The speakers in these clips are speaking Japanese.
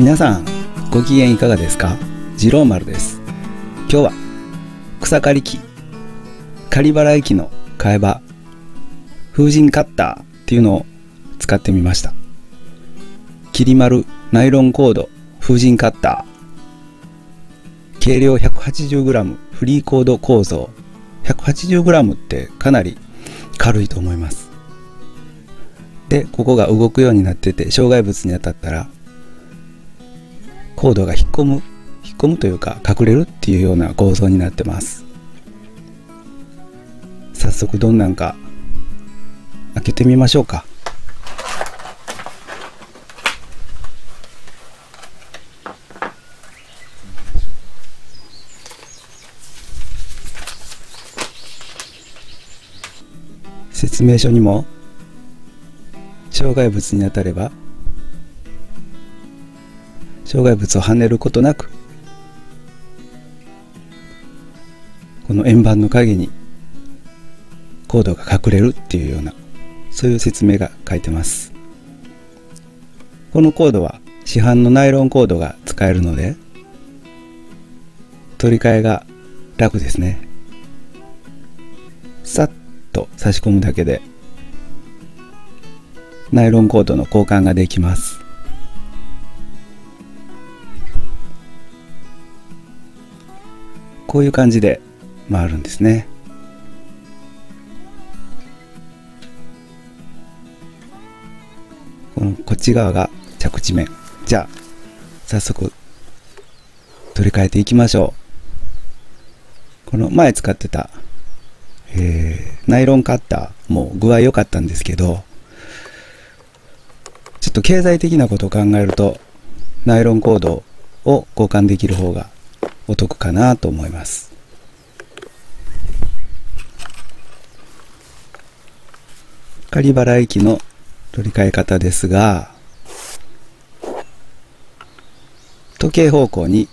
皆さんご機嫌いかがですか？次郎丸です。今日は草刈り機、刈払い機の替え刃、風神カッターっていうのを使ってみました。きり丸ナイロンコード風神カッター、軽量 180g フリーコード構造。 180g ってかなり軽いと思います。でここが動くようになってて、障害物に当たったらコードが引っ込むというか隠れるっていうような構造になってます。早速どんなんか開けてみましょうか。説明書にも障害物に当たれば障害物を跳ねることなく、この円盤の陰にコードが隠れるっていうような、そういう説明が書いてます。このコードは市販のナイロンコードが使えるので取り替えが楽ですね。さっと差し込むだけでナイロンコードの交換ができます。こういう感じで回るんですね。こっち側が着地面。じゃあ早速取り替えていきましょう。この前使ってた、ナイロンカッターも具合良かったんですけど、ちょっと経済的なことを考えるとナイロンコードを交換できる方がお得かなと思います。刈払い機の取り替え方ですが、時計方向に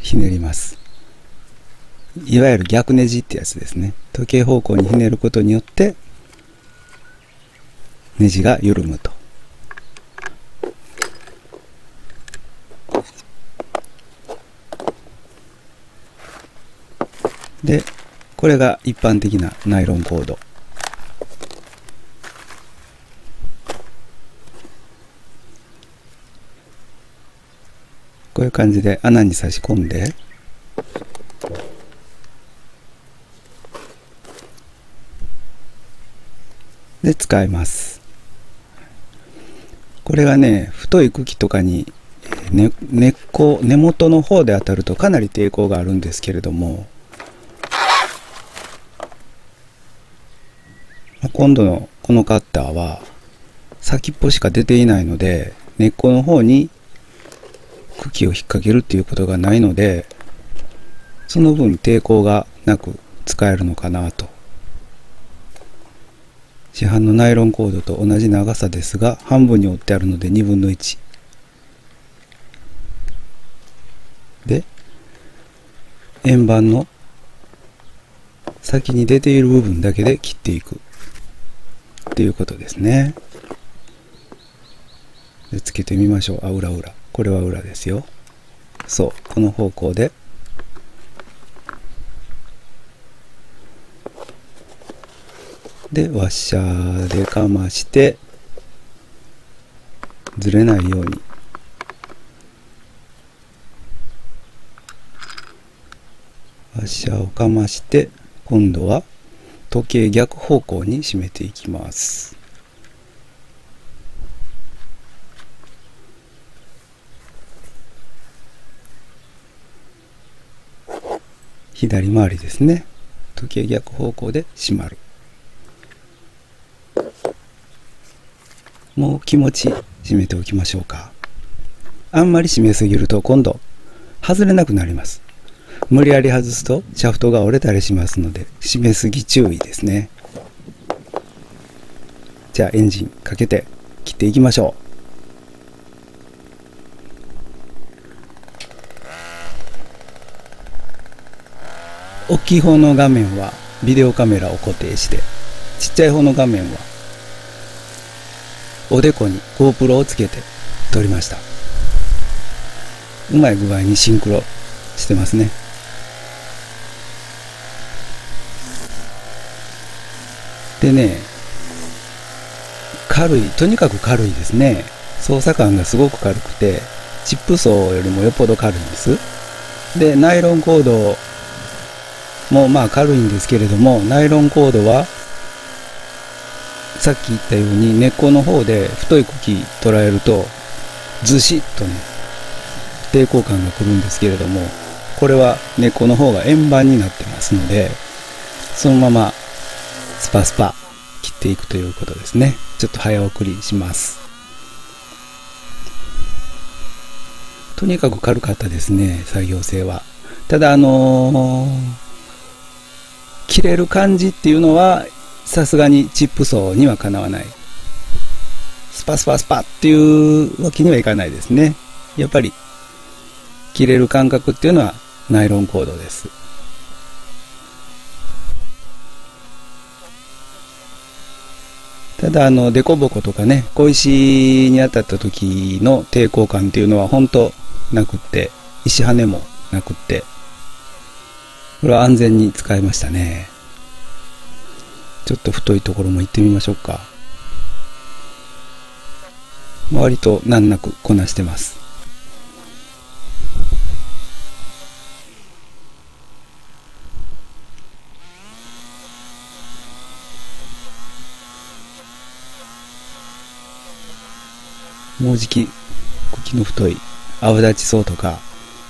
ひねります。いわゆる逆ネジってやつですね。時計方向にひねることによってネジが緩むと。でこれが一般的なナイロンコード。こういう感じで穴に差し込んで、で使います。これがね、太い茎とかに根元の方で当たるとかなり抵抗があるんですけれども、今度のこのカッターは先っぽしか出ていないので、根っこの方に茎を引っ掛けるっていうことがないので、その分抵抗がなく使えるのかなと。市販のナイロンコードと同じ長さですが、半分に折ってあるので2分の1で、円盤の先に出ている部分だけで切っていくっていうことですね。でつけてみましょう。あ、裏、これは裏ですよ。そう、この方向でワッシャーでかましてずれないように。ワッシャーをかまして、今度は時計逆方向に締めていきます。左回りですね。時計逆方向で締まる。もう気持ち締めておきましょうか。あんまり締めすぎると今度外れなくなります。無理やり外すとシャフトが折れたりしますので、締めすぎ注意ですね。じゃあエンジンかけて切っていきましょう。大きい方の画面はビデオカメラを固定して、ちっちゃい方の画面はおでこに GoPro をつけて撮りました。うまい具合にシンクロしてますね。でね、軽い、とにかく軽いですね。操作感がすごく軽くて、チップ層よりもよっぽど軽いんです。でナイロンコードもまあ軽いんですけれども、ナイロンコードはさっき言ったように根っこの方で太い茎捉えるとずしっとね抵抗感がくるんですけれども、これは根っこの方が円盤になってますので、そのままスパスパ切っていくということですね。ちょっと早送りします。とにかく軽かったですね、作業性は。ただ切れる感じっていうのはさすがにチップ層にはかなわない。スパスパスパっていうわけにはいかないですね。やっぱり切れる感覚っていうのはナイロンコードです。ただデコボコとかね、小石に当たった時の抵抗感っていうのは本当なくって、石跳ねもなくって、これは安全に使いましたね。ちょっと太いところも行ってみましょうか。割と難なくこなしてます。もうじき茎の太い泡立ちそうとか、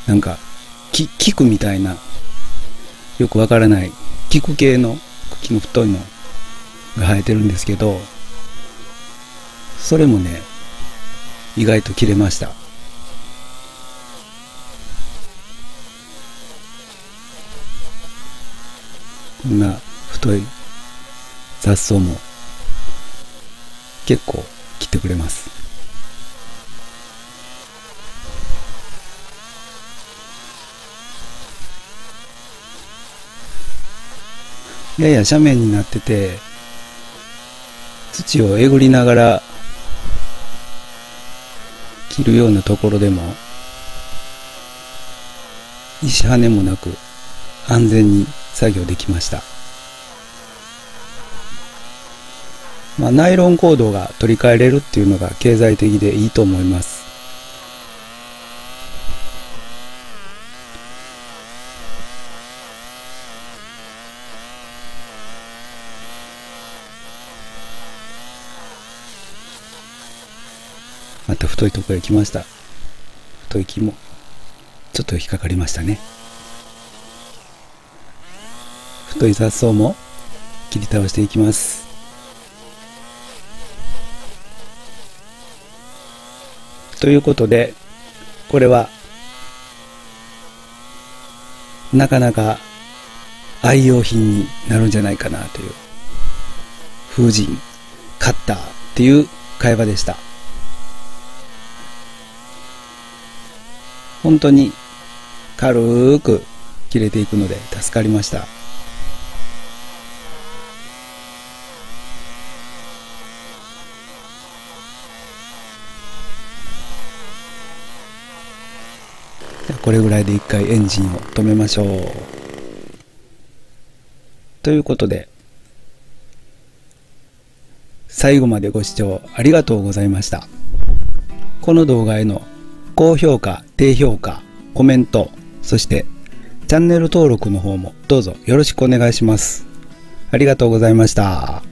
なんか菊みたいなよくわからない菊系の茎の太いのが生えてるんですけど、それもね意外と切れました。こんな太い雑草も結構切ってくれます。やや斜面になってて、土をえぐりながら切るようなところでも石跳ねもなく安全に作業できました。まあ、ナイロンコードが取り替えれるっていうのが経済的でいいと思います。また太いところへ来ました。太い木もちょっと引っかかりましたね。太い雑草も切り倒していきます。ということで、これはなかなか愛用品になるんじゃないかなという、風神カッターっていう会話でした。本当に軽く切れていくので助かりました。じゃあこれぐらいで一回エンジンを止めましょう。ということで、最後までご視聴ありがとうございました。この動画への高評価、低評価、コメント、そしてチャンネル登録の方もどうぞよろしくお願いします。ありがとうございました。